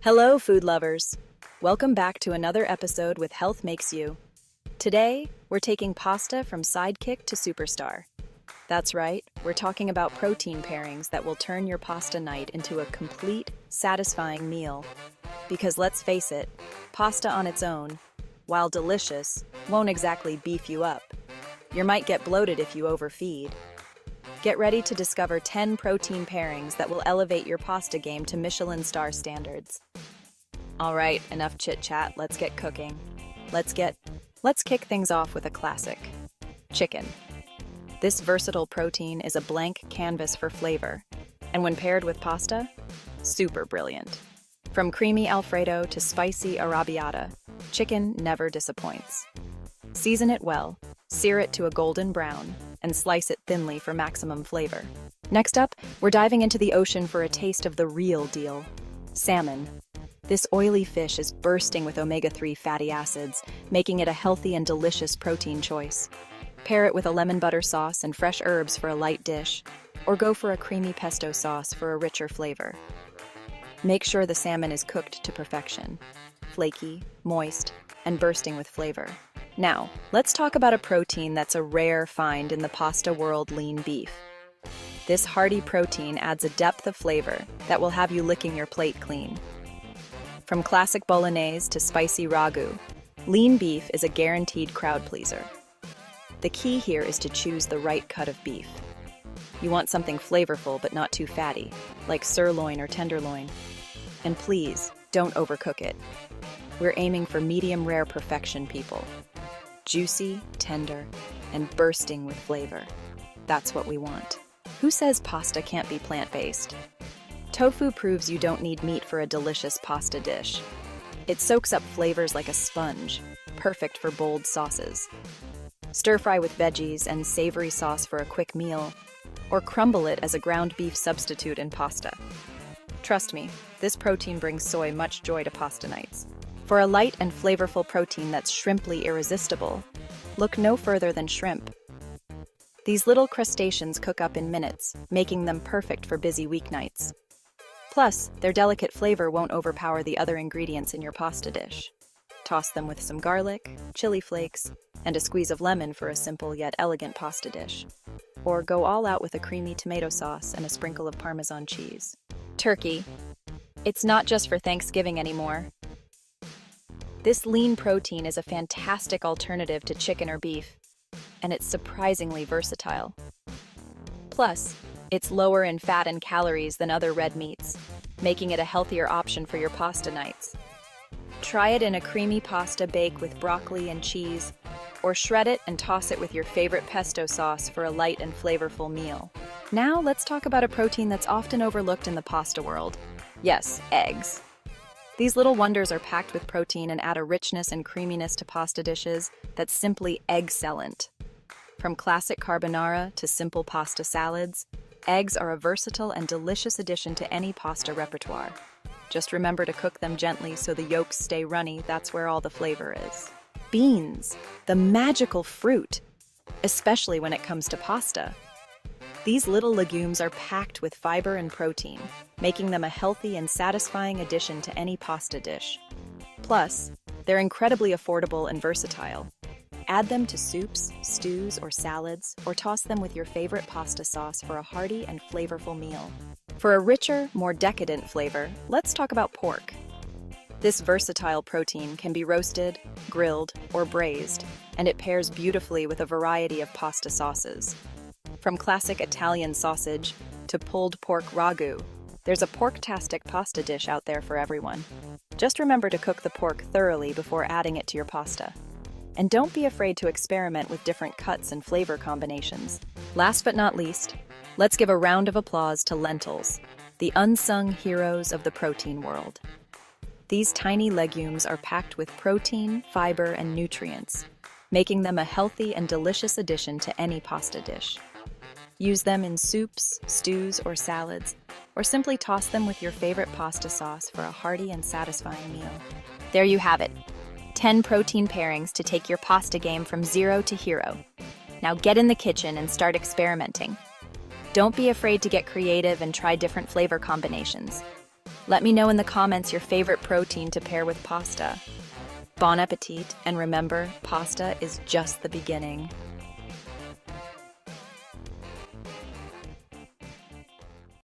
Hello, food lovers. Welcome back to another episode with Health Makes You. Today, we're taking pasta from sidekick to superstar. That's right, we're talking about protein pairings that will turn your pasta night into a complete, satisfying meal. Because let's face it, pasta on its own, while delicious, won't exactly beef you up. You might get bloated if you overfeed. Get ready to discover 10 protein pairings that will elevate your pasta game to Michelin star standards. All right, enough chit-chat, let's get cooking. Let's kick things off with a classic, chicken. This versatile protein is a blank canvas for flavor, and when paired with pasta, super brilliant. From creamy Alfredo to spicy arrabbiata, chicken never disappoints. Season it well, sear it to a golden brown, and slice it thinly for maximum flavor. Next up, we're diving into the ocean for a taste of the real deal, salmon. This oily fish is bursting with omega-3 fatty acids, making it a healthy and delicious protein choice. Pair it with a lemon butter sauce and fresh herbs for a light dish, or go for a creamy pesto sauce for a richer flavor. Make sure the salmon is cooked to perfection, flaky, moist, and bursting with flavor. Now, let's talk about a protein that's a rare find in the pasta world, lean beef. This hearty protein adds a depth of flavor that will have you licking your plate clean. From classic bolognese to spicy ragu, lean beef is a guaranteed crowd pleaser. The key here is to choose the right cut of beef. You want something flavorful but not too fatty, like sirloin or tenderloin. And please, don't overcook it. We're aiming for medium-rare perfection, people. Juicy, tender, and bursting with flavor. That's what we want. Who says pasta can't be plant-based? Tofu proves you don't need meat for a delicious pasta dish. It soaks up flavors like a sponge, perfect for bold sauces. Stir-fry with veggies and savory sauce for a quick meal, or crumble it as a ground beef substitute in pasta. Trust me, this protein brings soy much joy to pasta nights. For a light and flavorful protein that's shrimply irresistible, look no further than shrimp. These little crustaceans cook up in minutes, making them perfect for busy weeknights. Plus, their delicate flavor won't overpower the other ingredients in your pasta dish. Toss them with some garlic, chili flakes, and a squeeze of lemon for a simple yet elegant pasta dish. Or go all out with a creamy tomato sauce and a sprinkle of Parmesan cheese. Turkey. It's not just for Thanksgiving anymore. This lean protein is a fantastic alternative to chicken or beef, and it's surprisingly versatile. Plus, it's lower in fat and calories than other red meats, making it a healthier option for your pasta nights. Try it in a creamy pasta bake with broccoli and cheese, or shred it and toss it with your favorite pesto sauce for a light and flavorful meal. Now let's talk about a protein that's often overlooked in the pasta world. Yes, eggs. These little wonders are packed with protein and add a richness and creaminess to pasta dishes that's simply egg-cellent. From classic carbonara to simple pasta salads, eggs are a versatile and delicious addition to any pasta repertoire. Just remember to cook them gently so the yolks stay runny, that's where all the flavor is. Beans, the magical fruit, especially when it comes to pasta. These little legumes are packed with fiber and protein, making them a healthy and satisfying addition to any pasta dish. Plus, they're incredibly affordable and versatile. Add them to soups, stews, or salads, or toss them with your favorite pasta sauce for a hearty and flavorful meal. For a richer, more decadent flavor, let's talk about pork. This versatile protein can be roasted, grilled, or braised, and it pairs beautifully with a variety of pasta sauces. From classic Italian sausage to pulled pork ragu, there's a porktastic pasta dish out there for everyone. Just remember to cook the pork thoroughly before adding it to your pasta. And don't be afraid to experiment with different cuts and flavor combinations. Last but not least, let's give a round of applause to lentils, the unsung heroes of the protein world. These tiny legumes are packed with protein, fiber, and nutrients, making them a healthy and delicious addition to any pasta dish. Use them in soups, stews, or salads, or simply toss them with your favorite pasta sauce for a hearty and satisfying meal. There you have it, 10 protein pairings to take your pasta game from zero to hero. Now get in the kitchen and start experimenting. Don't be afraid to get creative and try different flavor combinations. Let me know in the comments your favorite protein to pair with pasta. Bon appetit, and remember, pasta is just the beginning.